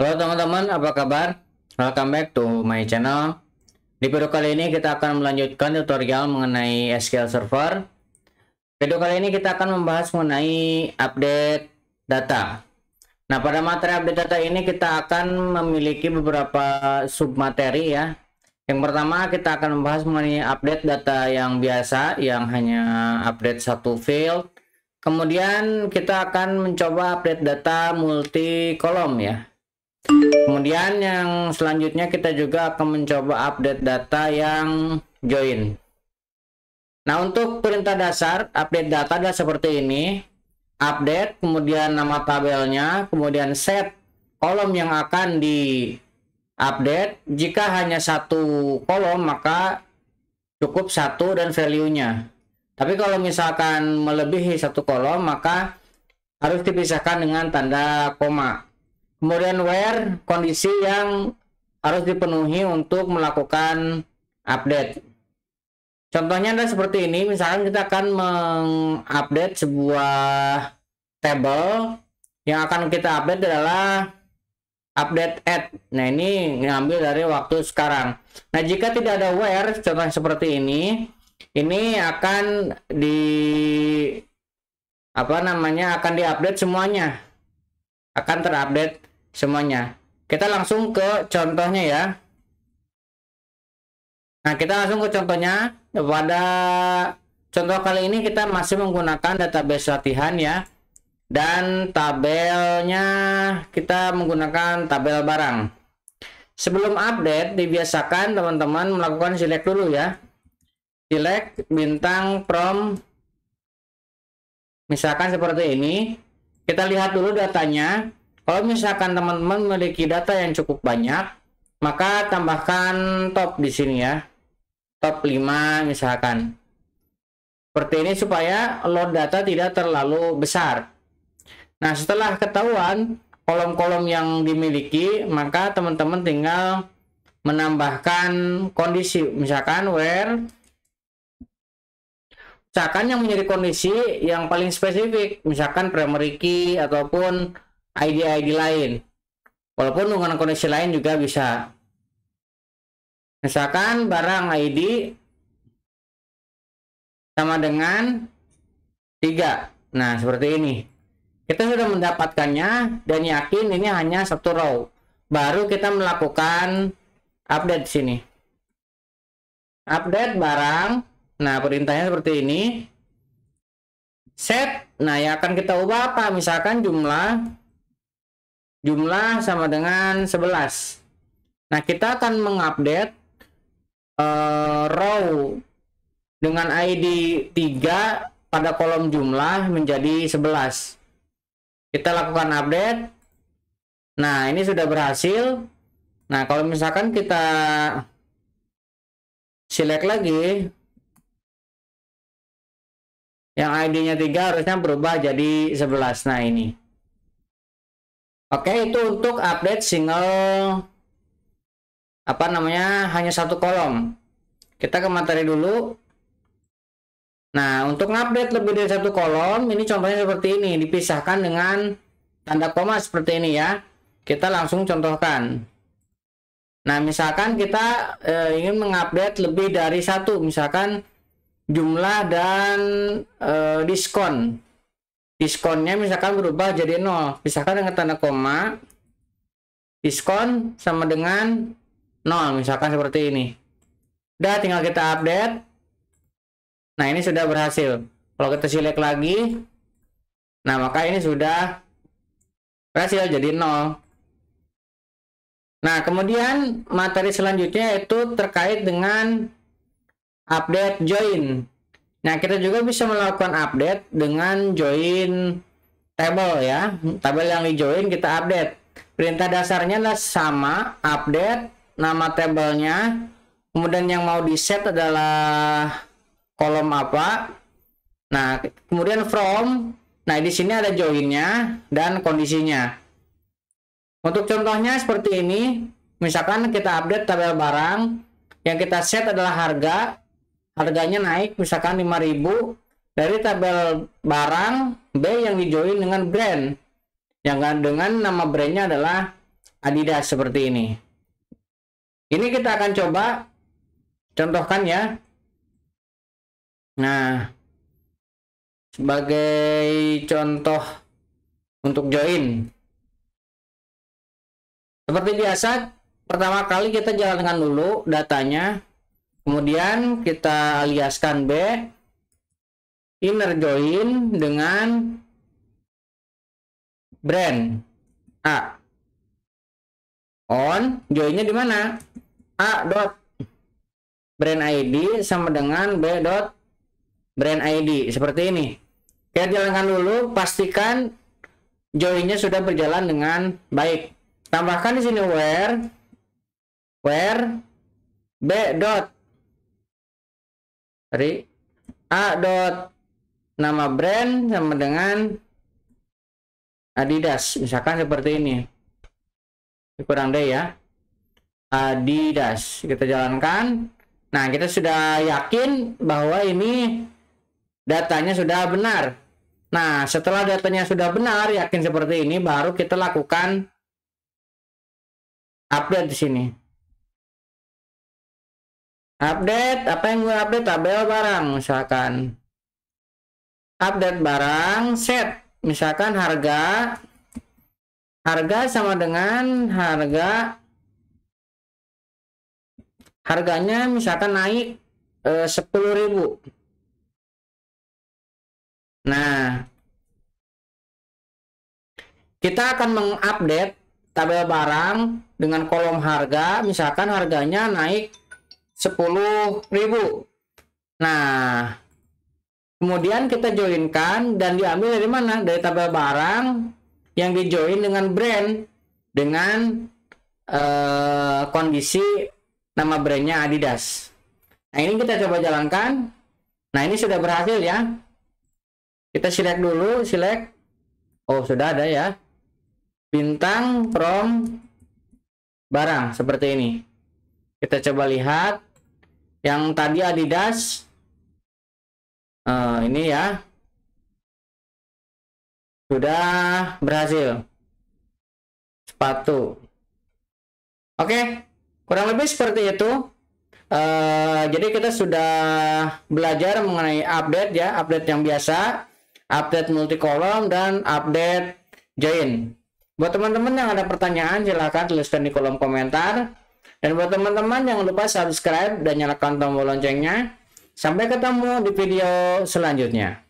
Halo teman-teman, apa kabar? Welcome back to my channel. Di video kali ini kita akan melanjutkan tutorial mengenai SQL Server. Video kali ini kita akan membahas mengenai update data. Nah, pada materi update data ini kita akan memiliki beberapa submateri ya. Yang pertama kita akan membahas mengenai update data yang biasa, yang hanya update satu field. Kemudian kita akan mencoba update data multi kolom ya. Kemudian yang selanjutnya kita juga akan mencoba update data yang join. Nah, untuk perintah dasar update data adalah seperti ini. Update, kemudian nama tabelnya, kemudian set kolom yang akan di update. Jika hanya satu kolom maka cukup satu dan value-nya. Tapi kalau misalkan melebihi satu kolom maka harus dipisahkan dengan tanda koma. Kemudian where, kondisi yang harus dipenuhi untuk melakukan update. Contohnya adalah seperti ini. Misalkan kita akan mengupdate sebuah table. Yang akan kita update adalah update at. Nah, ini ngambil dari waktu sekarang. Nah, jika tidak ada where, contohnya seperti ini. Ini akan diupdate semuanya. Akan terupdate semuanya. Kita langsung ke contohnya ya. Nah, kita langsung ke contohnya. Pada contoh kali ini kita masih menggunakan database latihan ya, dan tabelnya kita menggunakan tabel barang. Sebelum update dibiasakan teman-teman melakukan select dulu ya. Select bintang from, misalkan seperti ini. Kita lihat dulu datanya. Kalau misalkan teman-teman memiliki data yang cukup banyak, maka tambahkan top di sini ya. Top 5 misalkan. Seperti ini supaya load data tidak terlalu besar. Nah, setelah ketahuan kolom-kolom yang dimiliki, maka teman-teman tinggal menambahkan kondisi. Misalkan where. Misalkan yang menjadi kondisi yang paling spesifik, misalkan primary key ataupun ID-ID lain. Walaupun dengan kondisi lain juga bisa. Misalkan barang ID sama dengan 3. Nah, seperti ini. Kita sudah mendapatkannya dan yakin ini hanya satu row. Baru kita melakukan update di sini. Update barang. Nah, perintahnya seperti ini. Set. Nah, yang akan kita ubah apa? Misalkan jumlah. Jumlah sama dengan 11. Nah, kita akan mengupdate row dengan ID 3 pada kolom jumlah menjadi 11. Kita lakukan update. Nah, ini sudah berhasil. Nah, kalau misalkan kita select lagi, yang ID-nya 3 harusnya berubah jadi 11. Nah, ini. Oke, itu untuk update single hanya satu kolom. Kita ke materi dulu. Nah, untuk update lebih dari satu kolom, ini contohnya seperti ini, dipisahkan dengan tanda koma seperti ini ya. Kita langsung contohkan. Nah, misalkan kita ingin mengupdate lebih dari satu, misalkan jumlah dan diskon. Diskonnya misalkan berubah jadi 0. Misalkan dengan tanda koma. Diskon sama dengan 0. Misalkan seperti ini. Udah, tinggal kita update. Nah, ini sudah berhasil. Kalau kita select lagi. Nah, maka ini sudah berhasil jadi 0. Nah, kemudian materi selanjutnya itu terkait dengan update join. Nah, kita juga bisa melakukan update dengan join table ya. Tabel yang di join kita update. Perintah dasarnya adalah sama, update nama tabelnya. Kemudian yang mau di set adalah kolom apa. Nah, kemudian from. Nah, di sini ada joinnya dan kondisinya. Untuk contohnya seperti ini. Misalkan kita update tabel barang. Yang kita set adalah harga. Harganya naik misalkan 5.000 dari tabel barang B yang di join dengan brand. Yang dengan nama brandnya adalah Adidas seperti ini. Ini kita akan coba contohkan ya. Nah, sebagai contoh untuk join. Seperti biasa, pertama kali kita jalankan dulu datanya. Kemudian kita aliaskan B inner join dengan brand A. On joinnya di mana? A dot brand ID sama dengan B dot brand ID seperti ini. Kita jalankan dulu, pastikan joinnya sudah berjalan dengan baik. Tambahkan di sini where B dot A dot nama brand sama dengan Adidas, misalkan seperti ini, kurang D ya, Adidas. Kita jalankan. Nah, kita sudah yakin bahwa ini datanya sudah benar. Nah, setelah datanya sudah benar, yakin seperti ini, baru kita lakukan update di sini. Update, apa yang gue update? Tabel barang, misalkan. Update barang, set. Misalkan harga sama dengan harganya misalkan naik 10.000. Nah, kita akan mengupdate tabel barang dengan kolom harga, misalkan harganya naik 10.000. Nah, kemudian kita joinkan dan diambil dari mana? Dari tabel barang yang dijoin dengan brand, dengan kondisi nama brandnya Adidas. Nah, ini kita coba jalankan. Nah, ini sudah berhasil ya. Kita select dulu, select. Oh, sudah ada ya. Bintang from barang seperti ini. Kita coba lihat yang tadi Adidas. Ini ya sudah berhasil sepatu. Oke, kurang lebih seperti itu. Jadi kita sudah belajar mengenai update ya, update yang biasa, update multicolumn, dan update join. Buat teman-teman yang ada pertanyaan, silahkan tuliskan di kolom komentar, dan buat teman-teman jangan lupa subscribe dan nyalakan tombol loncengnya. Sampai ketemu di video selanjutnya.